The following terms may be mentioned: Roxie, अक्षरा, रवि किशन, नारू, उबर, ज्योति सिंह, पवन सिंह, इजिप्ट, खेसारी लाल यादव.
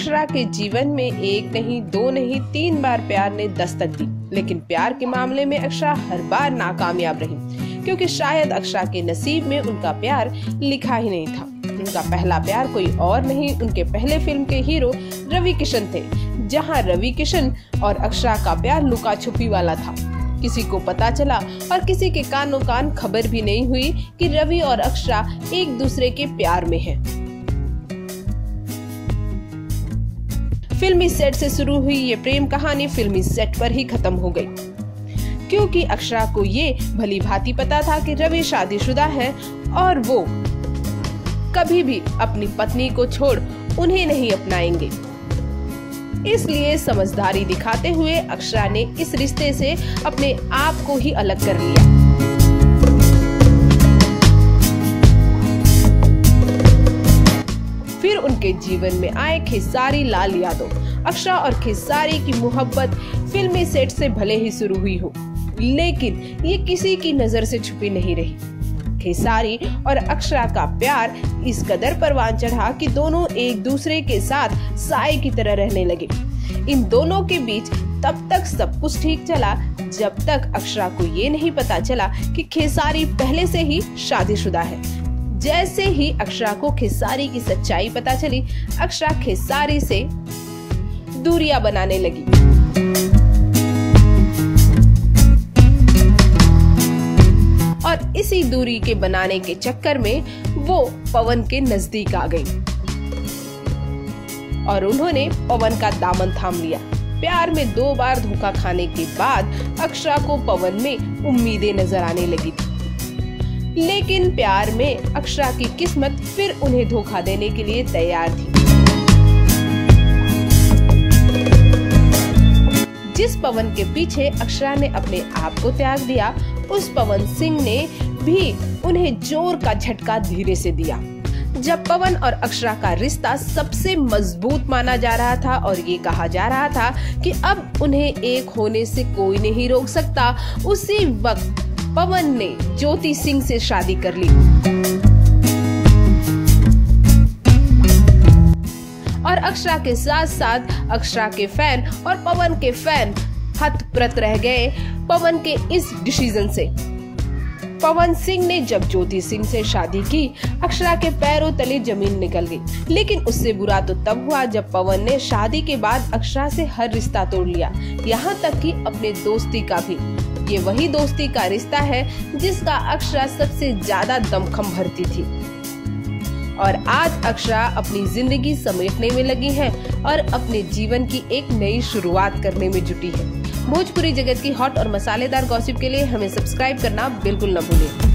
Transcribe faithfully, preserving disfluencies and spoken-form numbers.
अक्षरा के जीवन में एक नहीं, दो नहीं, तीन बार प्यार ने दस्तक दी, लेकिन प्यार के मामले में अक्षरा हर बार नाकामयाब रही, क्योंकि शायद अक्षरा के नसीब में उनका प्यार लिखा ही नहीं था। उनका पहला प्यार कोई और नहीं, उनके पहले फिल्म के हीरो रवि किशन थे, जहां रवि किशन और अक्षरा का प्यार लुका छुपी वाला था। किसी को पता चला और किसी के कानों कान खबर भी नहीं हुई कि रवि और अक्षरा एक दूसरे के प्यार में हैं। फिल्मी सेट से शुरू हुई ये प्रेम कहानी फिल्मी सेट पर ही खत्म हो गई, क्योंकि अक्षरा को ये भली भांति पता था कि रवि शादीशुदा है और वो कभी भी अपनी पत्नी को छोड़ उन्हें नहीं अपनाएंगे। इसलिए समझदारी दिखाते हुए अक्षरा ने इस रिश्ते से अपने आप को ही अलग कर लिया। फिर उनके जीवन में आए खेसारी लाल यादव। अक्षरा और खेसारी की मोहब्बत फिल्मी सेट से भले ही शुरू हुई हो, लेकिन ये किसी की नजर से छुपी नहीं रही। खेसारी और अक्षरा का प्यार इस कदर परवान चढ़ा कि दोनों एक दूसरे के साथ साए की तरह रहने लगे। इन दोनों के बीच तब तक सब कुछ ठीक चला जब तक अक्षरा को ये नहीं पता चला कि खेसारी पहले से ही शादीशुदा है। जैसे ही अक्षरा को खेसारी की सच्चाई पता चली, अक्षरा खेसारी से दूरियां बनाने लगी और इसी दूरी के बनाने के चक्कर में वो पवन के नजदीक आ गई और उन्होंने पवन का दामन थाम लिया। प्यार में दो बार धोखा खाने के बाद अक्षरा को पवन में उम्मीदें नजर आने लगी थी, लेकिन प्यार में अक्षरा की किस्मत फिर उन्हें धोखा देने के लिए तैयार थी। जिस पवन के पीछे अक्षरा ने अपने आप को त्याग दिया, उस पवन सिंह ने भी उन्हें जोर का झटका धीरे से दिया। जब पवन और अक्षरा का रिश्ता सबसे मजबूत माना जा रहा था और ये कहा जा रहा था कि अब उन्हें एक होने से कोई नहीं रोक सकता, उसी वक्त पवन ने ज्योति सिंह से शादी कर ली और अक्षरा के साथ साथ अक्षरा के फैन और पवन के फैन हतप्रत रह गए पवन के इस डिसीजन से। पवन सिंह ने जब ज्योति सिंह से शादी की, अक्षरा के पैरों तले जमीन निकल गई, लेकिन उससे बुरा तो तब हुआ जब पवन ने शादी के बाद अक्षरा से हर रिश्ता तोड़ लिया, यहाँ तक कि अपने दोस्ती का भी। ये वही दोस्ती का रिश्ता है जिसका अक्षरा सबसे ज्यादा दमखम भरती थी और आज अक्षरा अपनी जिंदगी समेटने में लगी है और अपने जीवन की एक नई शुरुआत करने में जुटी है। भोजपुरी जगत की हॉट और मसालेदार गॉसिप के लिए हमें सब्सक्राइब करना बिल्कुल न भूलें।